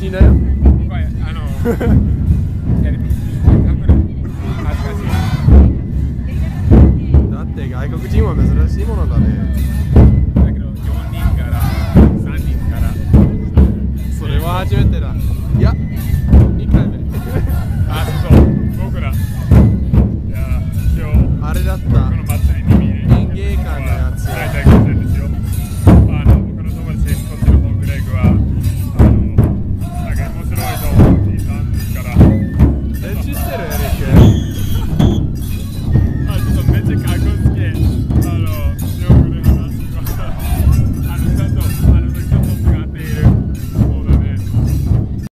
did you know? Quite, I know. That thing, I could see one, isn't it?